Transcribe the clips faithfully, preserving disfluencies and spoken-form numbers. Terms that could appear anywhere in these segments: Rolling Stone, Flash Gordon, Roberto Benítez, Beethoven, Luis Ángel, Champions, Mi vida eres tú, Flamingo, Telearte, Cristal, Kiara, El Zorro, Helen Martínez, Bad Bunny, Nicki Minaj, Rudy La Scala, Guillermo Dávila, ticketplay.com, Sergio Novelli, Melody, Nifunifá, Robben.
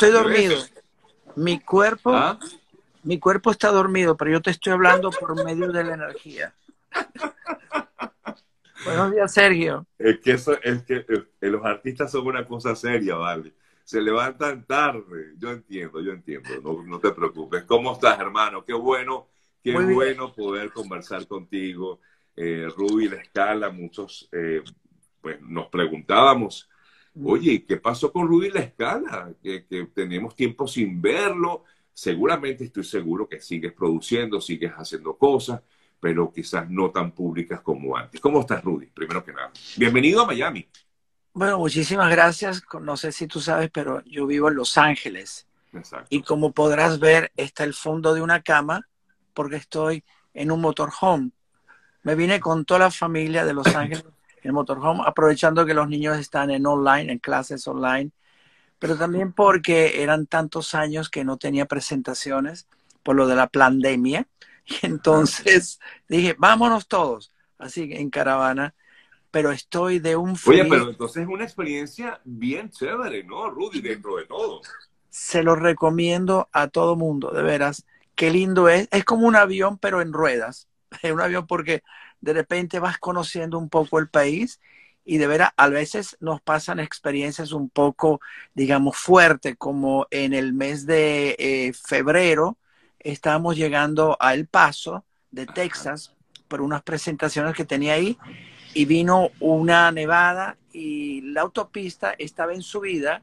Estoy dormido. Mi cuerpo, ¿Ah? mi cuerpo está dormido, pero yo te estoy hablando por medio de la energía. Buenos días, Sergio. Es que, eso, es que los artistas son una cosa seria, ¿vale? Se levantan tarde. Yo entiendo, yo entiendo. No, no te preocupes. ¿Cómo estás, hermano? Qué bueno, qué bueno poder conversar contigo. Eh, Rudy La Scala, muchos eh, pues nos preguntábamos, oye, ¿qué pasó con Rudy La Scala? Que, que tenemos tiempo sin verlo. Seguramente, estoy seguro que sigues produciendo, sigues haciendo cosas, pero quizás no tan públicas como antes. ¿Cómo estás, Rudy? Primero que nada, bienvenido a Miami. Bueno, muchísimas gracias. No sé si tú sabes, pero yo vivo en Los Ángeles. Exacto. Y como podrás ver, está el fondo de una cama, porque estoy en un motorhome. Me vine con toda la familia de Los Ángeles en motorhome, aprovechando que los niños están en online, en clases online, pero también porque eran tantos años que no tenía presentaciones por lo de la pandemia. Y entonces dije, vámonos todos, así en caravana, pero estoy de un feliz... Oye, pero entonces es una experiencia bien chévere, ¿no, Rudy, dentro de todo? Se lo recomiendo a todo mundo, de veras. Qué lindo es. Es como un avión, pero en ruedas. Es un avión porque de repente vas conociendo un poco el país y de veras a veces nos pasan experiencias un poco, digamos, fuertes, como en el mes de eh, febrero. Estábamos llegando a El Paso de Texas por unas presentaciones que tenía ahí y vino una nevada y la autopista estaba en subida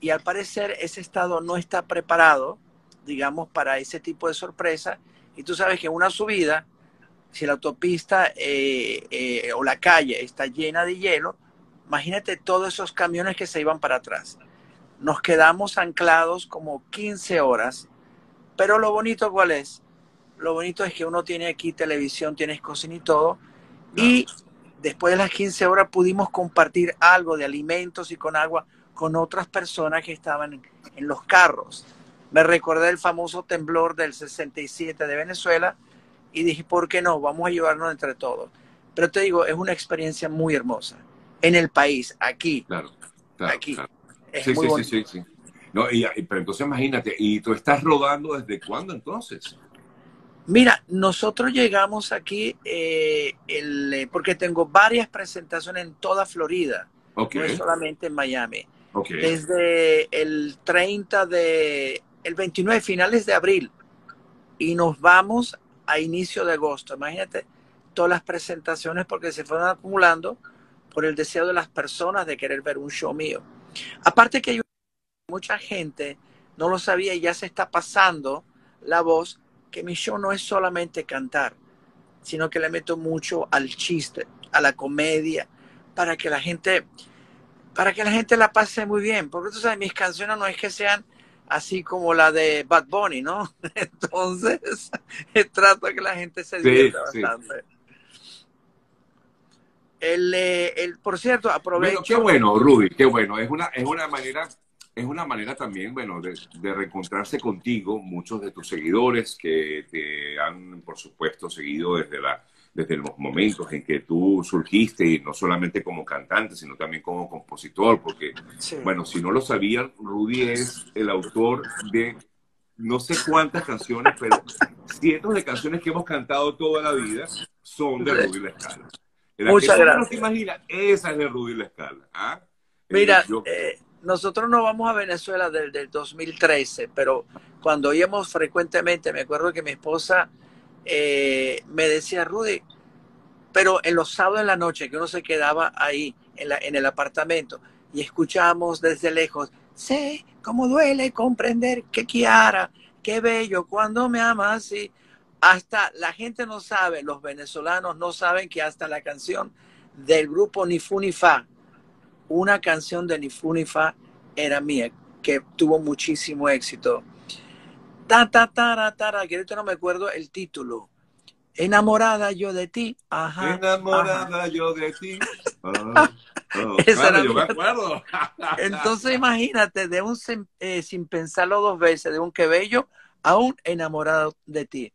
y al parecer ese estado no está preparado, digamos, para ese tipo de sorpresa. Y tú sabes que una subida, si la autopista eh, eh, o la calle está llena de hielo, imagínate todos esos camiones que se iban para atrás. Nos quedamos anclados como quince horas. Pero lo bonito, ¿cuál es? Lo bonito es que uno tiene aquí televisión, tienes cocina y todo. Claro. Y después de las quince horas pudimos compartir algo de alimentos y con agua con otras personas que estaban en los carros. Me recordé el famoso temblor del sesenta y siete de Venezuela y dije, ¿por qué no? Vamos a ayudarnos entre todos. Pero te digo, es una experiencia muy hermosa. En el país, aquí. Claro, claro. Aquí. Claro. Es sí, muy sí, bonito. sí, sí, sí. No, y, pero entonces imagínate, ¿y tú estás rodando desde cuándo entonces? Mira, nosotros llegamos aquí eh, el, eh, porque tengo varias presentaciones en toda Florida, okay. No es solamente en Miami. Okay. Desde el treinta de, el veintinueve, finales de abril, y nos vamos a inicio de agosto. Imagínate todas las presentaciones porque se fueron acumulando por el deseo de las personas de querer ver un show mío. Aparte que hay mucha gente no lo sabía y ya se está pasando la voz que mi show no es solamente cantar, sino que le meto mucho al chiste, a la comedia, para que la gente, para que la gente la pase muy bien. Porque tú sabes, mis canciones no es que sean así como la de Bad Bunny, ¿no? Entonces, trato de que la gente se divierta sí, bastante. Sí. El, el, por cierto, aprovecho... Bueno, qué bueno, Rudy, qué bueno. Es una, es una manera... Es una manera también, bueno, de, de reencontrarse contigo, muchos de tus seguidores que te han, por supuesto, seguido desde, la, desde los momentos en que tú surgiste, y no solamente como cantante, sino también como compositor, porque, sí. Bueno, si no lo sabían, Rudy es el autor de no sé cuántas canciones, pero cientos de canciones que hemos cantado toda la vida son de Rudy La Scala. Muchas gracias. No te imaginas, esa es de Rudy La Scala. ¿Ah? Mira, eh, yo, eh... nosotros no vamos a Venezuela desde el dos mil trece, pero cuando íbamos frecuentemente, me acuerdo que mi esposa eh, me decía, Rudy, pero en los sábados en la noche, que uno se quedaba ahí, en, la, en el apartamento, y escuchábamos desde lejos, sé cómo duele comprender que Kiara, qué bello, cuando me ama así. Hasta la gente no sabe, los venezolanos no saben que hasta la canción del grupo Nifunifá, una canción de Nifunifá era mía, que tuvo muchísimo éxito. Ta, ta, ta, ta, ta, ta, que ahorita no me acuerdo el título. Enamorada yo de ti. Ajá, Enamorada ajá. yo de ti. Oh, oh, claro, yo me acuerdo. Entonces imagínate, de un sin, eh, sin pensarlo dos veces, de un que bello a un enamorado de ti.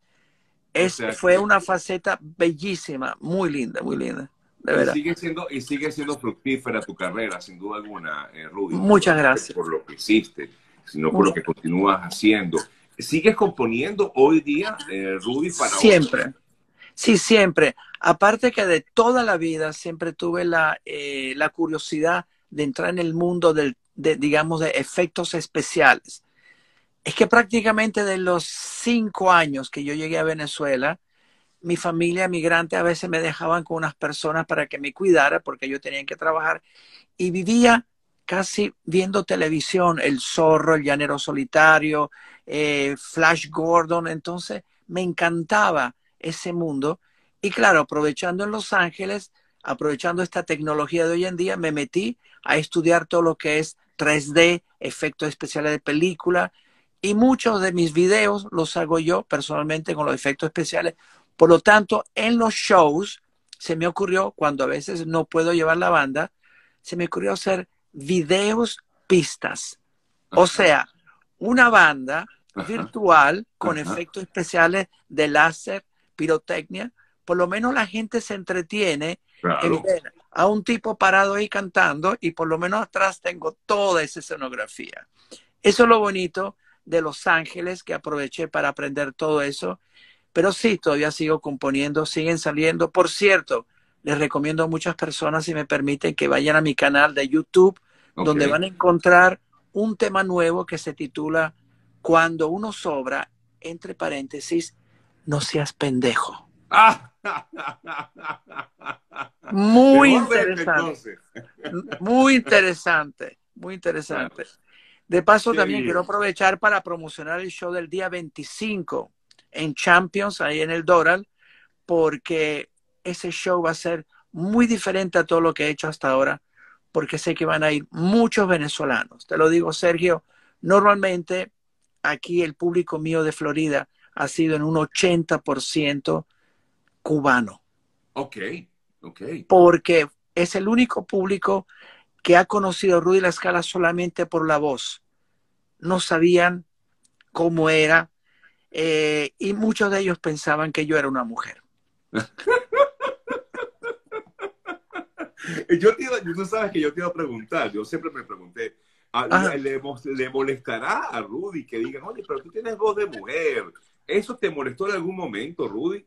Es, fue una faceta bellísima, muy linda, muy linda. Y sigue, siendo, y sigue siendo fructífera tu carrera, sin duda alguna, eh, Rudy. Muchas gracias. Por lo que hiciste. sino por lo que continúas haciendo. ¿Sigues componiendo hoy día, eh, Rudy? Para siempre. Vos? Sí, siempre. Aparte que de toda la vida siempre tuve la, eh, la curiosidad de entrar en el mundo del, de, digamos, de efectos especiales. Es que prácticamente de los cinco años que yo llegué a Venezuela, mi familia migrante a veces me dejaban con unas personas para que me cuidara porque yo tenía que trabajar y vivía casi viendo televisión, El Zorro, El Llanero Solitario, eh, Flash Gordon. Entonces me encantaba ese mundo y claro, aprovechando en Los Ángeles, aprovechando esta tecnología de hoy en día, me metí a estudiar todo lo que es tres D, efectos especiales de película y muchos de mis videos los hago yo personalmente con los efectos especiales. Por lo tanto, en los shows se me ocurrió, cuando a veces no puedo llevar la banda, se me ocurrió hacer videos pistas. O sea, una banda virtual con efectos especiales de láser, pirotecnia, por lo menos la gente se entretiene claro. en ver a un tipo parado ahí cantando y por lo menos atrás tengo toda esa escenografía. Eso es lo bonito de Los Ángeles, que aproveché para aprender todo eso. Pero sí, todavía sigo componiendo, siguen saliendo. Por cierto, les recomiendo a muchas personas, si me permiten, que vayan a mi canal de YouTube, okay. donde van a encontrar un tema nuevo que se titula Cuando uno sobra, entre paréntesis, no seas pendejo. Muy interesante. Muy interesante. Muy interesante. De paso, también quiero aprovechar para promocionar el show del día veinticinco en Champions, ahí en el Doral, porque ese show va a ser muy diferente a todo lo que he hecho hasta ahora, porque sé que van a ir muchos venezolanos. Te lo digo, Sergio, normalmente aquí el público mío de Florida ha sido en un ochenta por ciento cubano. Ok, ok. Porque es el único público que ha conocido a Rudy La Scala solamente por la voz. No sabían cómo era, Eh, y muchos de ellos pensaban que yo era una mujer. yo te iba, tú sabes que yo te iba a preguntar, yo siempre me pregunté, ¿a, le, ¿le molestará a Rudy que digan, oye, pero tú tienes voz de mujer? ¿Eso te molestó en algún momento, Rudy?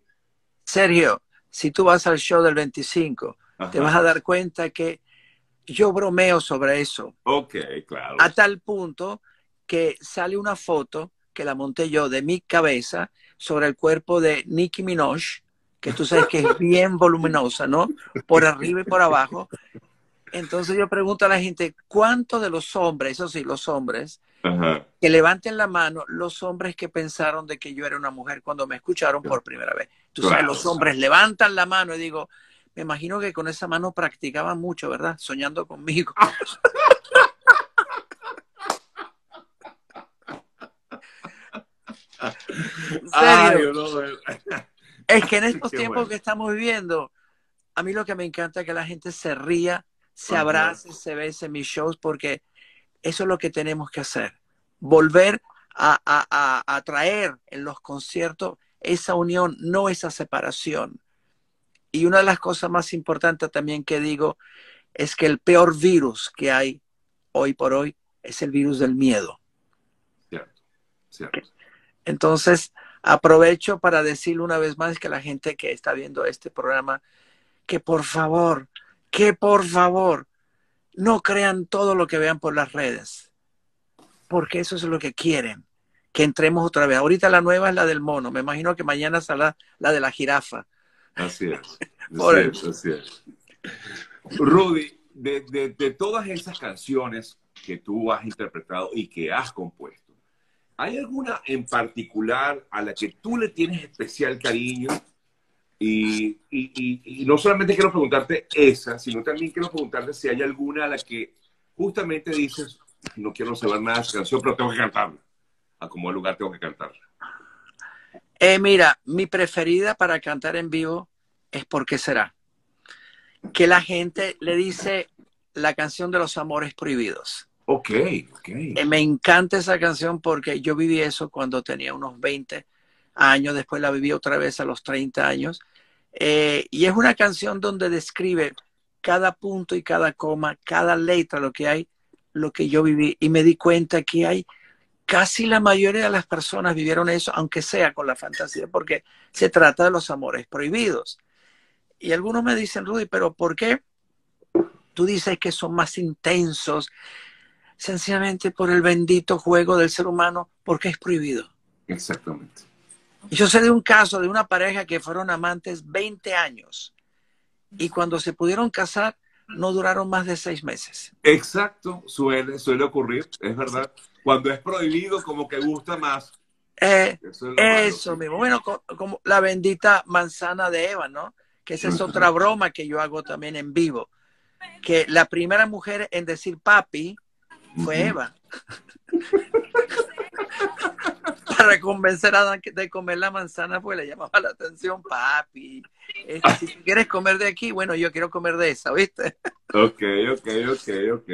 Sergio, si tú vas al show del veinticinco, ajá. te vas a dar cuenta que yo bromeo sobre eso. Ok, claro. A tal punto que sale una foto que la monté yo de mi cabeza sobre el cuerpo de Nicki Minaj, que tú sabes que es bien voluminosa, ¿no? Por arriba y por abajo. Entonces yo pregunto a la gente, ¿cuántos de los hombres, eso sí, los hombres, ajá. que levanten la mano, los hombres que pensaron de que yo era una mujer cuando me escucharon por primera vez? Tú sabes, claro, los hombres claro. levantan la mano y digo, me imagino que con esa mano practicaban mucho, ¿verdad? Soñando conmigo. Ay, no, no. Es que en estos Qué tiempos bueno. que estamos viviendo, a mí lo que me encanta es que la gente se ría, se abrace, se bese en mis shows, porque eso es lo que tenemos que hacer, volver a, a, a, a traer en los conciertos esa unión, no esa separación. Y una de las cosas más importantes también que digo es que el peor virus que hay hoy por hoy es el virus del miedo. Cierto, cierto. Entonces, aprovecho para decirle una vez más que la gente que está viendo este programa, que por favor, que por favor, no crean todo lo que vean por las redes. Porque eso es lo que quieren, que entremos otra vez. Ahorita la nueva es la del mono. Me imagino que mañana será la de la jirafa. Así es. Así es, así es. Rudy, de, de, de todas esas canciones que tú has interpretado y que has compuesto, ¿hay alguna en particular a la que tú le tienes especial cariño? Y, y, y, y no solamente quiero preguntarte esa, sino también quiero preguntarte si hay alguna a la que justamente dices, no quiero saber nada de esa canción, pero tengo que cantarla. A como lugar tengo que cantarla. Eh, mira, mi preferida para cantar en vivo es ¿Por qué será? Que la gente le dice la canción de los amores prohibidos. Ok, ok. Me encanta esa canción porque yo viví eso cuando tenía unos veinte años, después la viví otra vez a los treinta años. Eh, y es una canción donde describe cada punto y cada coma, cada letra, lo que hay, lo que yo viví. Y me di cuenta que hay casi la mayoría de las personas vivieron eso, aunque sea con la fantasía, porque se trata de los amores prohibidos. Y algunos me dicen, Rudy, ¿pero por qué tú dices que son más intensos? Sencillamente por el bendito juego del ser humano, porque es prohibido. Exactamente. Yo sé de un caso de una pareja que fueron amantes veinte años y cuando se pudieron casar no duraron más de seis meses. Exacto, suele, suele ocurrir, es verdad. Cuando es prohibido, como que gusta más. Eh, eso es eso mismo. Bueno, como, como la bendita manzana de Eva, ¿no? Que esa es otra broma que yo hago también en vivo. Que la primera mujer en decir papi fue uh-huh. Eva. Para convencer a Adán de comer la manzana, pues le llamaba la atención, papi. Eh, si quieres comer de aquí, bueno, yo quiero comer de esa, ¿viste? Ok, ok, ok, ok.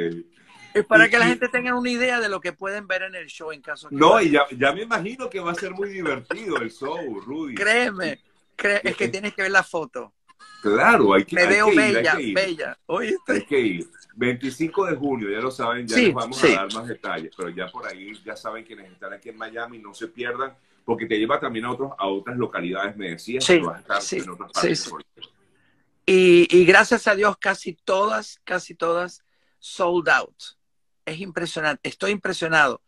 Es para que la gente tenga una idea de lo que pueden ver en el show en caso que... No, vaya. Y ya, ya me imagino que va a ser muy divertido el show, Rudy. Créeme, cré es que tienes que ver la foto. Claro, hay que, me hay veo que ir. Me veo bella, que ir. bella. ¿Oíste? Hay que ir. veinticinco de junio, ya lo saben, ya sí, les vamos sí. a dar más detalles, pero ya por ahí, ya saben quienes están aquí en Miami, no se pierdan, porque te lleva también a, otros, a otras localidades, me decías, sí, que vas a estar sí, en otras partes. Sí, sí. Y, y gracias a Dios, casi todas, casi todas, sold out. Es impresionante, estoy impresionado.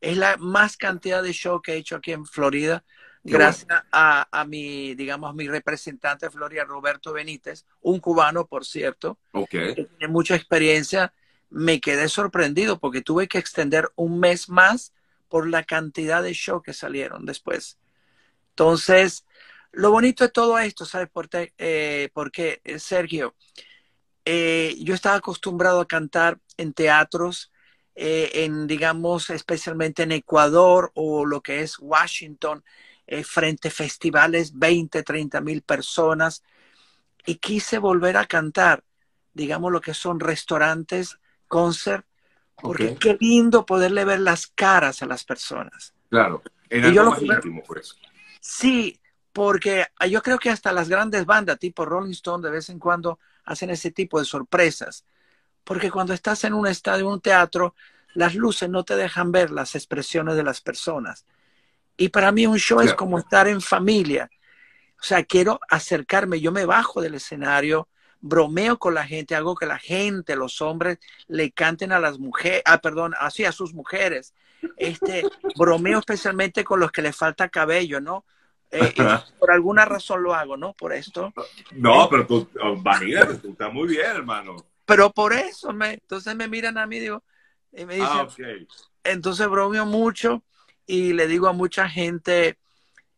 Es la más cantidad de show que he hecho aquí en Florida, gracias bueno. a, a mi, digamos, mi representante de Florida, Roberto Benítez, un cubano, por cierto, okay. que tiene mucha experiencia. Me quedé sorprendido porque tuve que extender un mes más por la cantidad de shows que salieron después. Entonces, lo bonito de todo esto, ¿sabes por qué, eh, por qué Sergio? Eh, yo estaba acostumbrado a cantar en teatros, eh, en, digamos, especialmente en Ecuador o lo que es Washington, Eh, frente a festivales, veinte, treinta mil personas, y quise volver a cantar, digamos lo que son restaurantes, concert, porque okay. qué lindo poderle ver las caras a las personas. Claro, en algo más íntimo, por eso. Sí, porque yo creo que hasta las grandes bandas, tipo Rolling Stone, de vez en cuando hacen ese tipo de sorpresas, porque cuando estás en un estadio, en un teatro, las luces no te dejan ver las expresiones de las personas. Y para mí un show claro. es como estar en familia. O sea, quiero acercarme, yo me bajo del escenario, bromeo con la gente, hago que la gente, los hombres, le canten a las mujeres, ah, perdón, así a sus mujeres. Este, bromeo especialmente con los que les falta cabello, ¿no? Eh, por alguna razón lo hago, ¿no? Por esto. No, eh, pero tú, imagínate, tú estás muy bien, hermano. Pero por eso, me, entonces me miran a mí digo, y me dicen, ah, okay. entonces bromeo mucho. Y le digo a mucha gente,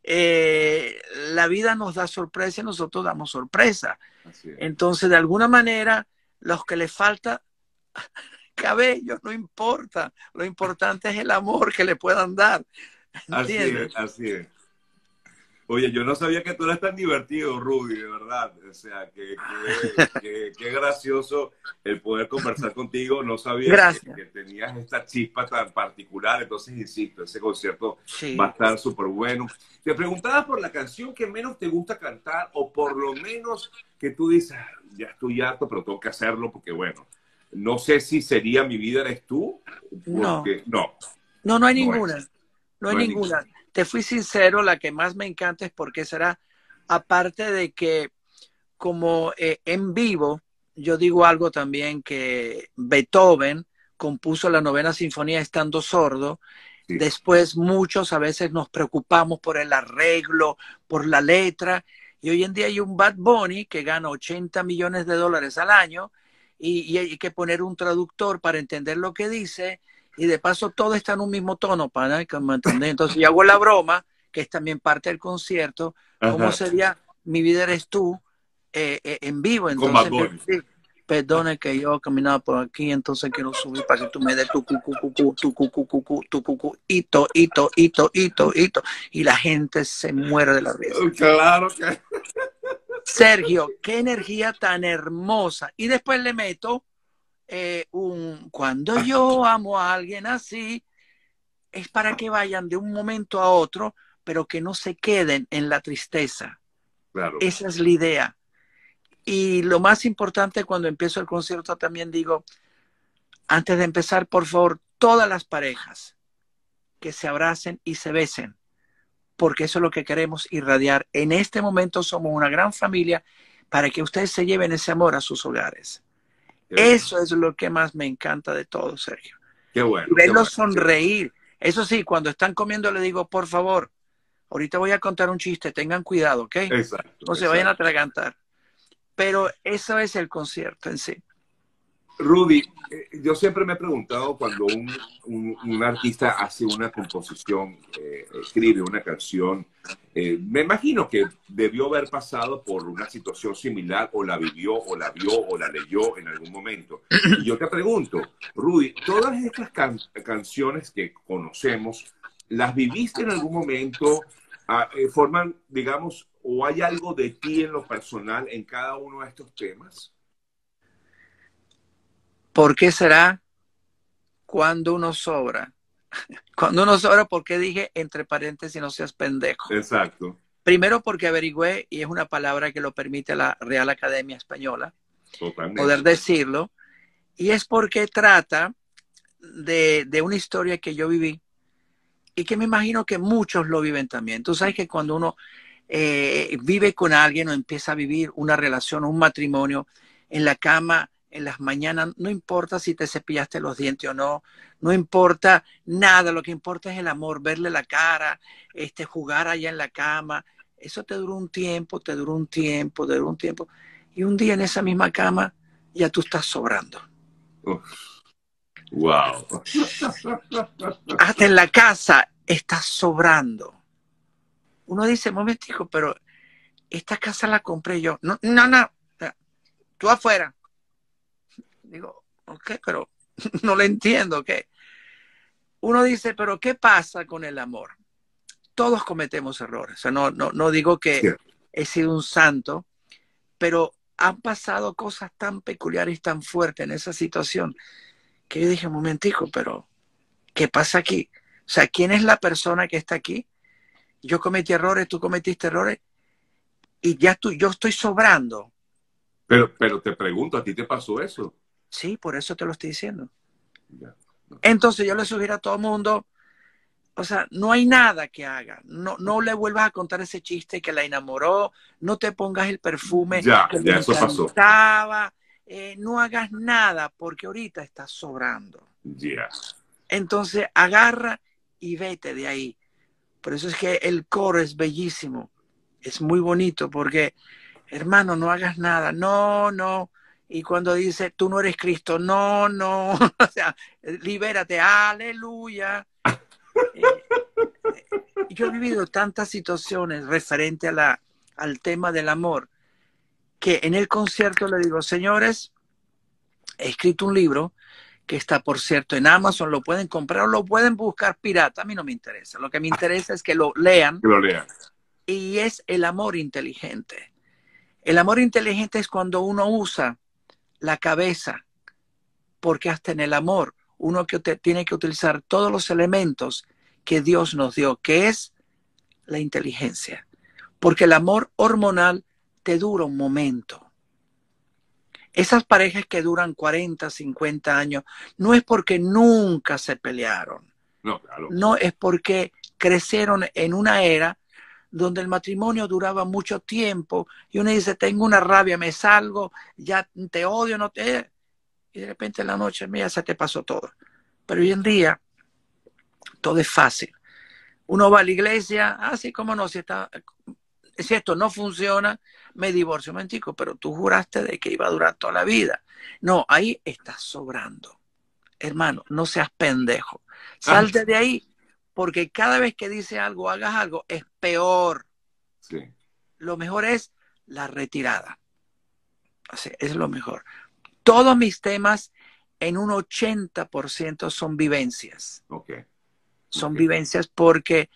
eh, la vida nos da sorpresa y nosotros damos sorpresa. Entonces, de alguna manera, los que les falta cabello, no importa. Lo importante es el amor que le puedan dar. ¿Entiendes? Así es, así es. Oye, yo no sabía que tú eras tan divertido, Rudy, de verdad. O sea, que, que, que, que gracioso el poder conversar contigo. No sabía que, que tenías esta chispa tan particular. Entonces, insisto, ese concierto sí. va a estar súper bueno. Te preguntabas por la canción que menos te gusta cantar o por lo menos que tú dices, ya estoy harto, pero tengo que hacerlo porque, bueno, no sé si sería Mi Vida Eres Tú. Porque, no. no. No, no hay no ninguna. Es. No hay no ninguna. ninguna. Te fui sincero, la que más me encanta es Porque Será, aparte de que como eh, en vivo, yo digo algo también que Beethoven compuso la novena sinfonía estando sordo, sí. después muchos a veces nos preocupamos por el arreglo, por la letra, y hoy en día hay un Bad Bunny que gana ochenta millones de dólares al año y, y hay que poner un traductor para entender lo que dice. Y de paso todo está en un mismo tono, pana, ¿me entendés? Entonces yo hago la broma, que es también parte del concierto, cómo Ajá. sería Mi Vida Eres Tú eh, eh, en vivo. Entonces, decir, perdone que yo caminaba por aquí, entonces quiero subir para que tú me des tu cucu, cucu, tu cucu, cucu, tu cucu, hito, hito, hito, hito, hito. Y la gente se muere de la risa. Claro que... Sergio, qué energía tan hermosa. Y después le meto... Eh, un, cuando yo amo a alguien así, es para que vayan de un momento a otro, pero que no se queden en la tristeza. Claro. Esa es la idea. Y lo más importante, cuando empiezo el concierto también digo, antes de empezar, por favor, todas las parejas, que se abracen y se besen, porque eso es lo que queremos irradiar. En este momento somos una gran familia para que ustedes se lleven ese amor a sus hogares. Eso es lo que más me encanta de todo, Sergio. Qué bueno. Y verlos qué bueno, sonreír. Sí. Eso sí, cuando están comiendo le digo, por favor, ahorita voy a contar un chiste, tengan cuidado, ¿ok? Exacto. No se exacto. vayan a atragantar. Pero eso es el concierto en sí. Rudy, yo siempre me he preguntado cuando un, un, un artista hace una composición, eh, escribe una canción, eh, me imagino que debió haber pasado por una situación similar, o la vivió, o la vio, o la leyó en algún momento. Y yo te pregunto, Rudy, todas estas can canciones que conocemos, ¿las viviste en algún momento? Eh, ¿Forman, digamos, o hay algo de ti en lo personal en cada uno de estos temas? ¿Por qué será? Cuando uno sobra. Cuando uno sobra, porque dije entre paréntesis, no seas pendejo. Exacto. Primero porque averigüé, y es una palabra que lo permite la Real Academia Española, totalmente, poder decirlo, y es porque trata de, de una historia que yo viví y que me imagino que muchos lo viven también. Tú sabes que cuando uno eh, vive con alguien o empieza a vivir una relación, un matrimonio, en la cama, en las mañanas, no importa si te cepillaste los dientes o no, no importa nada, lo que importa es el amor, verle la cara, este, jugar allá en la cama. Eso te duró un tiempo, te duró un tiempo, te duró un tiempo, y un día en esa misma cama ya tú estás sobrando. Uf. Wow. Hasta en la casa estás sobrando. Uno dice, momentico, pero esta casa la compré yo. No, no, no, tú afuera. Digo, ok, pero no lo entiendo, ok. Uno dice, pero ¿qué pasa con el amor? Todos cometemos errores. O sea, no, no, no digo que sí. he sido un santo, pero han pasado cosas tan peculiares, tan fuertes en esa situación, que yo dije, un momentico, pero ¿qué pasa aquí? O sea, ¿quién es la persona que está aquí? Yo cometí errores, tú cometiste errores, y ya tú, yo estoy sobrando. Pero, pero te pregunto, ¿a ti te pasó eso? Sí, por eso te lo estoy diciendo. Entonces yo le sugiero a todo el mundo, o sea, no hay nada que haga. No, no le vuelvas a contar ese chiste que la enamoró, no te pongas el perfume ya, que ya eso pasó. Eh, no hagas nada porque ahorita estás sobrando. Yeah. Entonces agarra y vete de ahí. Por eso es que el coro es bellísimo, es muy bonito porque, hermano, no hagas nada, no, no. Y cuando dice, tú no eres Cristo, no, no, o sea, libérate, aleluya. eh, eh, yo he vivido tantas situaciones referente a la, al tema del amor, que en el concierto le digo, señores, he escrito un libro que está, por cierto, en Amazon, lo pueden comprar o lo pueden buscar pirata, a mí no me interesa, lo que me interesa es que lo lean. Que lo lean. Y es el amor inteligente. El amor inteligente es cuando uno usa la cabeza, porque hasta en el amor uno que te, tiene que utilizar todos los elementos que Dios nos dio, que es la inteligencia, porque el amor hormonal te dura un momento. Esas parejas que duran cuarenta, cincuenta años, no es porque nunca se pelearon, no, claro. no es porque crecieron en una era donde el matrimonio duraba mucho tiempo y uno dice, tengo una rabia, me salgo, ya te odio, no te... Y de repente en la noche, mira, se te pasó todo. Pero hoy en día, todo es fácil. Uno va a la iglesia, así ah, como no, si, está... si esto no funciona, me divorcio. Mentico, pero tú juraste de que iba a durar toda la vida. No, ahí estás sobrando. Hermano, no seas pendejo. Salte de ahí. Porque cada vez que dices algo, hagas algo, es peor. Sí. Lo mejor es la retirada. O sea, es lo mejor. Todos mis temas, en un ochenta por ciento, son vivencias. Okay. Son okay. vivencias porque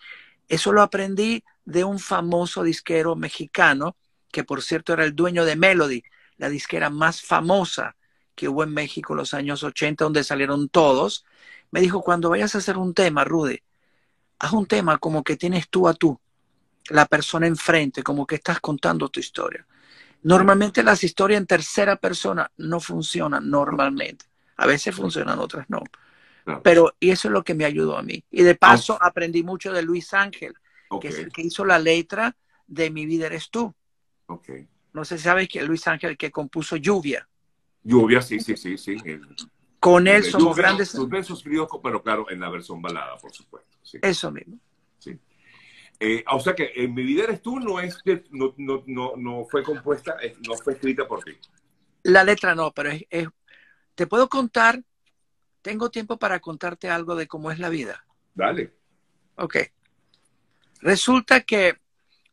eso lo aprendí de un famoso disquero mexicano, que por cierto era el dueño de Melody, la disquera más famosa que hubo en México en los años ochenta, donde salieron todos. Me dijo, cuando vayas a hacer un tema, Rudy, haz un tema como que tienes tú a tú, la persona enfrente, como que estás contando tu historia. Normalmente las historias en tercera persona no funcionan, normalmente. A veces funcionan, otras no. Claro. Pero y eso es lo que me ayudó a mí. Y de paso ah. aprendí mucho de Luis Ángel, okay. que es el que hizo la letra de Mi vida eres tú. Okay. No sé si sabes que Luis Ángel que compuso Lluvia. Lluvia, sí, sí, sí, sí. Con él somos Lluvia, grandes... Sus versos fríos, pero claro, en la versión balada, por supuesto. Sí. Eso mismo. Sí. Eh, o sea que en Mi vida eres tú no, es, no, no, no, no fue compuesta, no fue escrita por ti. La letra no, pero es, es... Te puedo contar... Tengo tiempo para contarte algo de cómo es la vida. Dale. Ok. Resulta que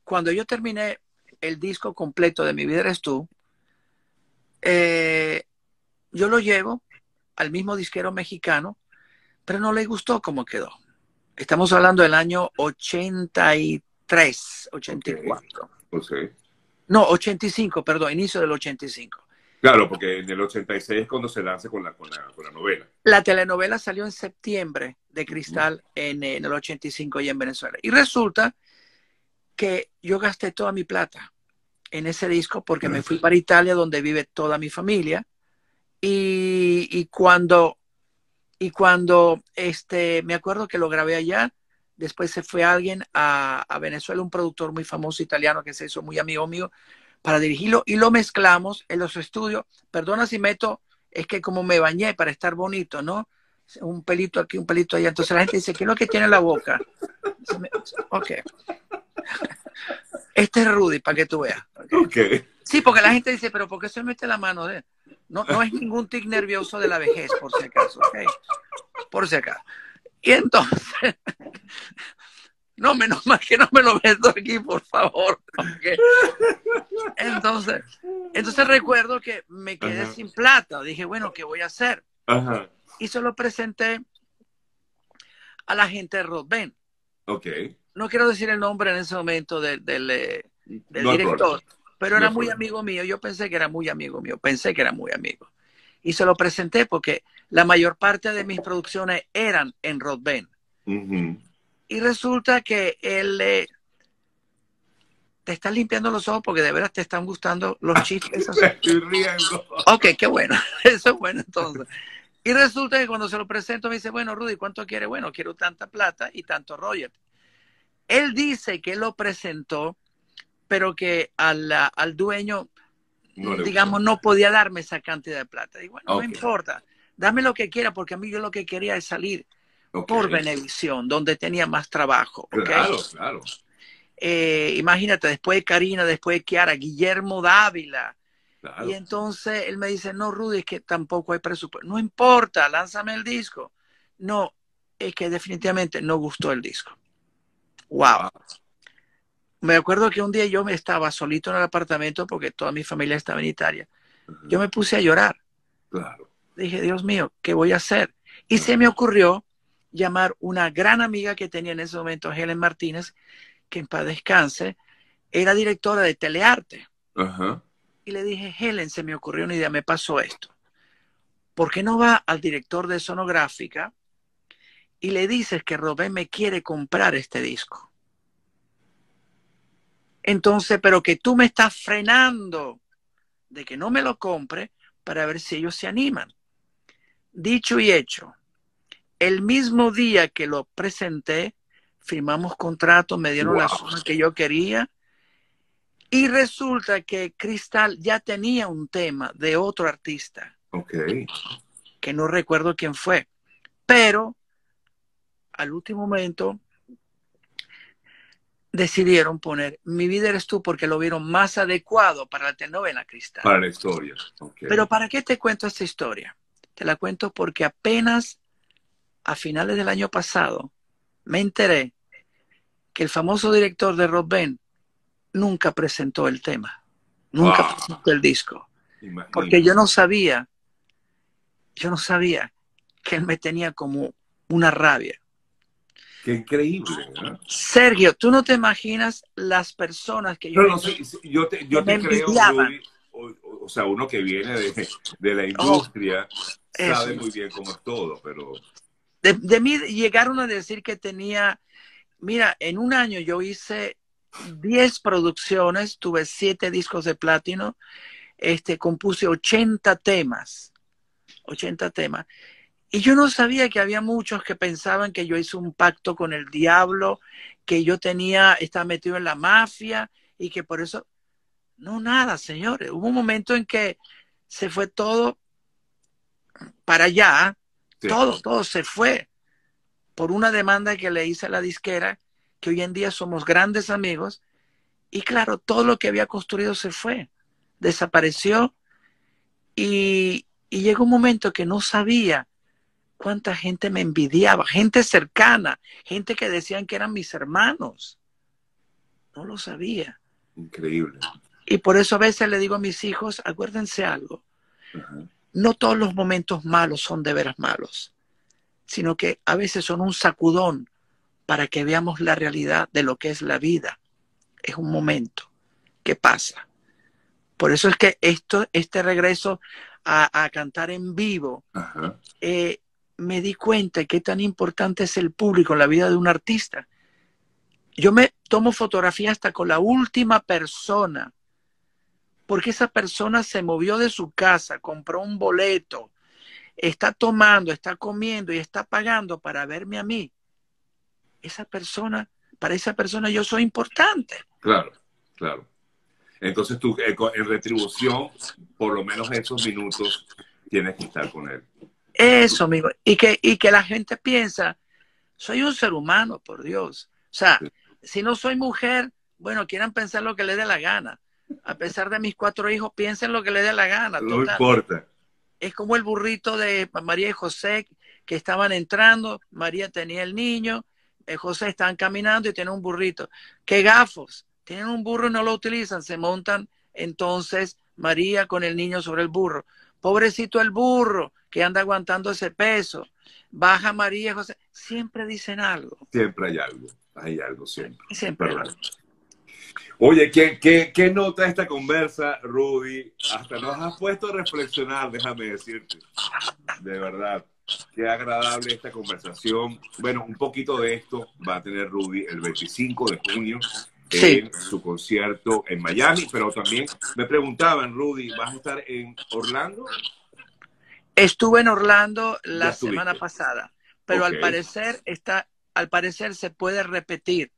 cuando yo terminé el disco completo de Mi vida eres tú, eh, yo lo llevo al mismo disquero mexicano, pero no le gustó cómo quedó. Estamos hablando del año ochenta y tres, ochenta y cuatro. Okay. Okay. No, ochenta y cinco, perdón, inicio del ochenta y cinco. Claro, porque en el ochenta y seis es cuando se lanza con la, con, la, con la novela. La telenovela salió en septiembre de Cristal en, en el ochenta y cinco y en Venezuela. Y resulta que yo gasté toda mi plata en ese disco porque me fui para Italia donde vive toda mi familia. Y, y cuando, y cuando este, me acuerdo que lo grabé allá, después se fue alguien a, a Venezuela, un productor muy famoso italiano que se hizo muy amigo mío, para dirigirlo, y lo mezclamos en los estudios. Perdona si meto, es que como me bañé para estar bonito, ¿no? Un pelito aquí, un pelito allá. Entonces la gente dice, ¿qué es lo que tiene en la boca? Me... Ok. Este es Rudy, para que tú veas. Okay. Okay. Sí, porque la gente dice, ¿pero por qué se mete la mano de él? No, no es ningún tic nervioso de la vejez, por si acaso. Okay. Por si acaso. Y entonces... No, menos mal que no me lo meto aquí, por favor. Okay. Entonces, entonces recuerdo que me quedé Ajá. sin plata. Dije, bueno, ¿qué voy a hacer? Ajá. Y se lo presenté a la gente de Robben. Okay. No quiero decir el nombre en ese momento del, del, del no director, pero era no muy problema. amigo mío. Yo pensé que era muy amigo mío. Pensé que era muy amigo. Y se lo presenté porque la mayor parte de mis producciones eran en Robben. Uh-huh. Y resulta que él eh, te está limpiando los ojos porque de veras te están gustando los chistes. Me estoy riendo. Ok, qué bueno. Eso es bueno entonces. Y resulta que cuando se lo presento me dice, bueno, Rudy, ¿cuánto quiere? Bueno, quiero tanta plata y tanto royalty. Él dice que lo presentó, pero que a la, al dueño, no digamos, no podía darme esa cantidad de plata. Y bueno, okay. no importa. Dame lo que quiera porque a mí yo lo que quería es salir. Okay. Por Venevisión, donde tenía más trabajo. ¿Okay? Claro, claro. Eh, imagínate, después de Karina, después de Kiara, Guillermo Dávila. Claro. Y entonces él me dice, no, Rudy, es que tampoco hay presupuesto. No importa, lánzame el disco. No, es que definitivamente no gustó el disco. Wow. wow. Me acuerdo que un día yo me estaba solito en el apartamento porque toda mi familia estaba en Italia. Uh-huh. Yo me puse a llorar. Claro. Dije, Dios mío, ¿qué voy a hacer? Y uh-huh. se me ocurrió llamar una gran amiga que tenía en ese momento, Helen Martínez, que en paz descanse, era directora de Telearte. Ajá. Y le dije, Helen, se me ocurrió una idea, me pasó esto. ¿Por qué no va al director de Sonográfica y le dices que Robben me quiere comprar este disco? Entonces, pero que tú me estás frenando de que no me lo compre para ver si ellos se animan. Dicho y hecho, el mismo día que lo presenté, firmamos contrato, me dieron wow. la suma que yo quería. Y resulta que Cristal ya tenía un tema de otro artista. Okay. Que no recuerdo quién fue. Pero al último momento decidieron poner Mi vida eres tú porque lo vieron más adecuado para la telenovela Cristal. Para la historia. Okay. Pero ¿para qué te cuento esta historia? Te la cuento porque apenas... a finales del año pasado, me enteré que el famoso director de Robben nunca presentó el tema. Nunca wow. presentó el disco. Imagínate. Porque yo no sabía, yo no sabía que él me tenía como una rabia. Qué increíble, ¿no? Sergio, tú no te imaginas las personas que yo... No, no, sí, sí, yo te, yo te creo, Rudy, o, o, o sea, uno que viene de, de la industria oh, sabe muy bien cómo es todo, pero... De, de mí llegaron a decir que tenía, mira, en un año yo hice diez producciones, tuve siete discos de platino, este, compuse ochenta temas, ochenta temas, Y yo no sabía que había muchos que pensaban que yo hice un pacto con el diablo, que yo tenía, estaba metido en la mafia y que por eso... No, nada, señores. Hubo un momento en que se fue todo para allá. Sí. Todo, todo se fue. Por una demanda que le hice a la disquera, que hoy en día somos grandes amigos. Y claro, todo lo que había construido se fue. Desapareció. Y, y llegó un momento que no sabía cuánta gente me envidiaba, gente cercana, gente que decían que eran mis hermanos. No lo sabía. Increíble. Y por eso a veces le digo a mis hijos, acuérdense algo, uh-huh. no todos los momentos malos son de veras malos, sino que a veces son un sacudón para que veamos la realidad de lo que es la vida. Es un momento que pasa. Por eso es que esto, este regreso a, a cantar en vivo, uh-huh. eh, me di cuenta de qué tan importante es el público en la vida de un artista. Yo me tomo fotografía hasta con la última persona, porque esa persona se movió de su casa, compró un boleto, está tomando, está comiendo y está pagando para verme a mí. Esa persona, para esa persona yo soy importante. Claro, claro. Entonces tú, en retribución, por lo menos esos minutos, tienes que estar con él. Eso, amigo. Y que, y que la gente piensa, soy un ser humano, por Dios. O sea, sí. si no soy mujer, bueno, quieran pensar lo que les dé la gana. A pesar de mis cuatro hijos, piensen lo que les dé la gana. No total. Importa. Es como el burrito de María y José, que estaban entrando, María tenía el niño, José estaban caminando y tienen un burrito. ¡Qué gafos! Tienen un burro y no lo utilizan, se montan entonces María con el niño sobre el burro. Pobrecito el burro, que anda aguantando ese peso. Baja María y José. Siempre dicen algo. Siempre hay algo. Hay algo siempre. Siempre. Perdón. Oye, ¿qué, qué, qué nota esta conversa, Rudy? Hasta nos has puesto a reflexionar, déjame decirte. De verdad, qué agradable esta conversación. Bueno, un poquito de esto va a tener Rudy el veinticinco de junio en sí. su concierto en Miami, pero también me preguntaban, Rudy, ¿vas a estar en Orlando? Estuve en Orlando la semana pasada, pero okay. al parecer está... Al parecer se puede repetir,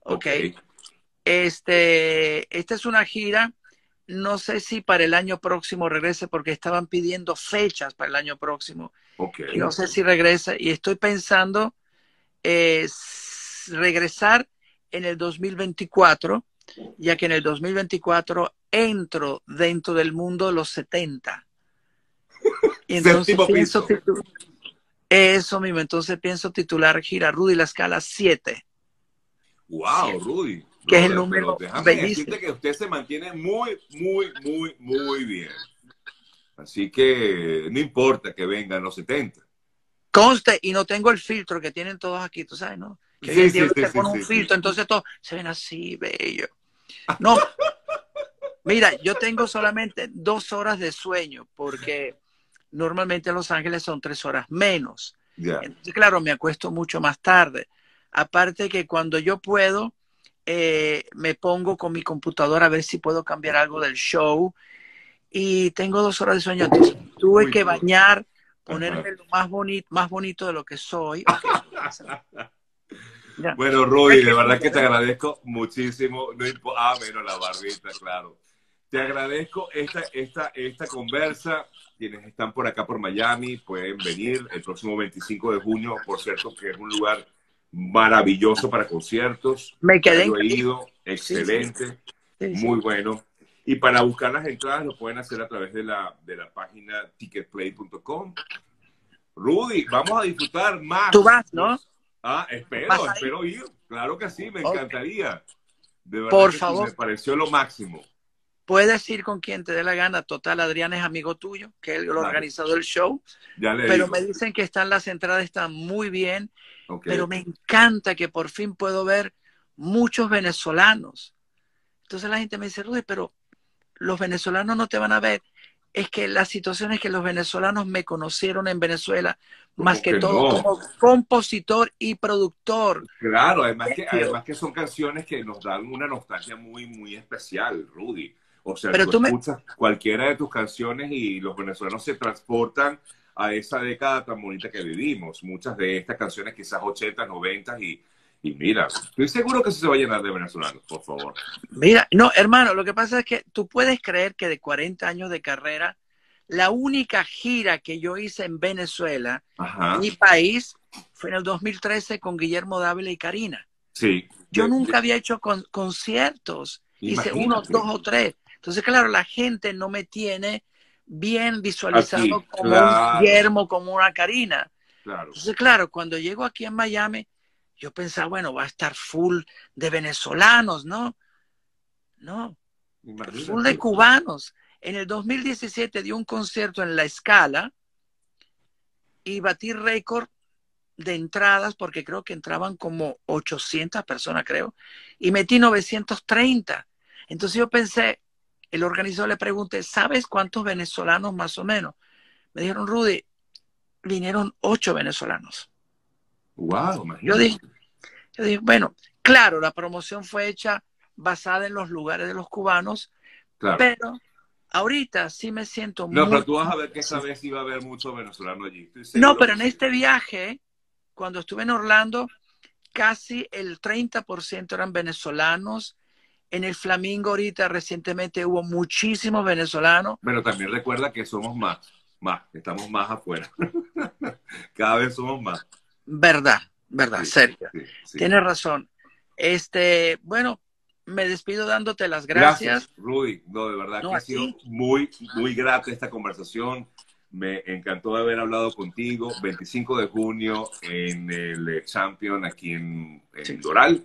¿ok? okay. Este, esta es una gira, no sé si para el año próximo regrese, porque estaban pidiendo fechas para el año próximo. Okay. Y no sé si regresa, y estoy pensando eh, regresar en el dos mil veinticuatro, ya que en el dos mil veinticuatro entro dentro del mundo de los setenta. Y entonces pienso que... Eso mismo, entonces pienso titular gira Rudy La Scala siete. ¡Wow, siete. Rudy! Que brother, es el número bellísimo. Que usted se mantiene muy, muy, muy, muy bien. Así que no importa que vengan los setenta. Conste, y no tengo el filtro que tienen todos aquí, tú sabes, ¿no? Que sí, hoy en día sí, usted sí, pone sí, un sí, filtro, sí. entonces todos se ven así, bello. No, mira, yo tengo solamente dos horas de sueño, porque... Normalmente en Los Ángeles son tres horas menos. Yeah. Entonces, claro, me acuesto mucho más tarde. Aparte que cuando yo puedo, eh, me pongo con mi computadora a ver si puedo cambiar algo del show. Y tengo dos horas de sueño. Entonces, tuve Muy que cool. bañar, ponerme uh-huh. lo más, boni más bonito de lo que soy. Okay. yeah. Bueno, Rudy, de verdad que te agradezco muchísimo. No ah, menos la barbita, claro. Te agradezco esta, esta, esta conversa. Quienes están por acá, por Miami, pueden venir el próximo veinticinco de junio, por cierto, que es un lugar maravilloso para conciertos. Me quedé increíble. Excelente, sí, sí. Sí, sí. Muy bueno. Y para buscar las entradas lo pueden hacer a través de la, de la página ticket play punto com. Rudy, vamos a disfrutar más. Tú vas, ¿no? Ah, espero, vas espero ir. Claro que sí, me okay. encantaría. De verdad por que favor. Me pareció lo máximo. Puedes ir con quien te dé la gana. Total, Adrián es amigo tuyo, que es el organizador del show. Ya le pero digo. Me dicen que están las entradas, están muy bien. Okay. Pero me encanta que por fin puedo ver muchos venezolanos. Entonces la gente me dice, Rudy, pero los venezolanos no te van a ver. Es que la situación es que los venezolanos me conocieron en Venezuela, más que, que todo no? como compositor y productor. Claro, además que, además que son canciones que nos dan una nostalgia muy, muy especial, Rudy. O sea, pero tú, tú escuchas me... cualquiera de tus canciones y los venezolanos se transportan a esa década tan bonita que vivimos. Muchas de estas canciones quizás ochenta, noventa y, y mira, estoy seguro que eso se va a llenar de venezolanos, por favor. Mira, no, hermano, lo que pasa es que tú puedes creer que de cuarenta años de carrera, la única gira que yo hice en Venezuela, Ajá. en mi país, fue en el dos mil trece con Guillermo Dávila y Karina. Sí. Yo, yo nunca yo... había hecho con, conciertos. Imagínate. Hice uno, dos o tres. Entonces, claro, la gente no me tiene bien visualizado aquí, como claro. un Guillermo, como una Karina. Claro. Entonces, claro, cuando llego aquí en Miami, yo pensaba, bueno, va a estar full de venezolanos, ¿no? No, Imagínate. full de cubanos. En el dos mil diecisiete dio un concierto en La Scala y batí récord de entradas, porque creo que entraban como ochocientas personas, creo, y metí novecientos treinta. Entonces yo pensé, el organizador le pregunté, ¿sabes cuántos venezolanos más o menos? Me dijeron, Rudy, vinieron ocho venezolanos. Wow, yo dije, yo dije, bueno, claro, la promoción fue hecha basada en los lugares de los cubanos, claro. pero... Ahorita sí me siento muy... No, pero tú vas a ver que esa vez iba a haber mucho venezolano allí. No, pero en este viaje, cuando estuve en Orlando, casi el treinta por ciento eran venezolanos. En el Flamingo ahorita recientemente hubo muchísimos venezolanos. Pero también recuerda que somos más, más, estamos más afuera. Cada vez somos más. Verdad, verdad, sí, Sergio. Sí, sí. Tienes razón. Este, bueno... Me despido dándote las gracias. Gracias, Rudy. No, de verdad no, que ha sido muy, muy grata esta conversación. Me encantó haber hablado contigo. veinticinco de junio en el Champions aquí en, en sí. Doral.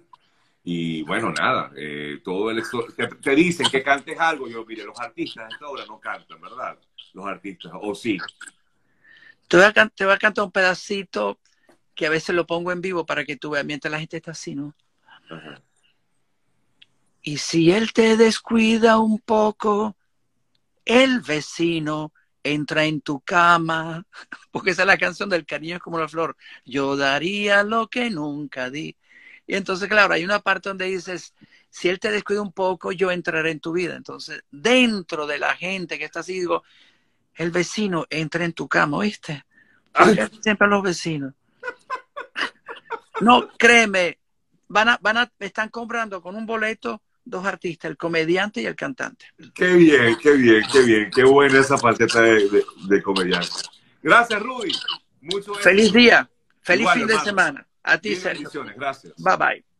Y bueno, nada, eh, todo el... Te, te dicen que cantes algo. Yo, mire, los artistas a esta hora no cantan, ¿verdad? Los artistas, o oh, sí. Te voy, a can te voy a cantar un pedacito que a veces lo pongo en vivo para que tú veas mientras la gente está así, ¿no? Ajá. Y si él te descuida un poco, el vecino entra en tu cama. Porque esa es la canción del cariño es como la flor. Yo daría lo que nunca di. Y entonces, claro, hay una parte donde dices, si él te descuida un poco, yo entraré en tu vida. Entonces, dentro de la gente que está así, digo, el vecino entra en tu cama, ¿oíste? Siempre a los vecinos. No, créeme, van a, van a, están comprando con un boleto dos artistas, el comediante y el cantante. Qué bien, qué bien, qué bien. Qué buena esa faceta de, de, de comediante. Gracias, Rudy. Mucho Feliz éxito. día. Feliz Igual, fin hermano. de semana. A ti, Sergio. Gracias. Bye, bye.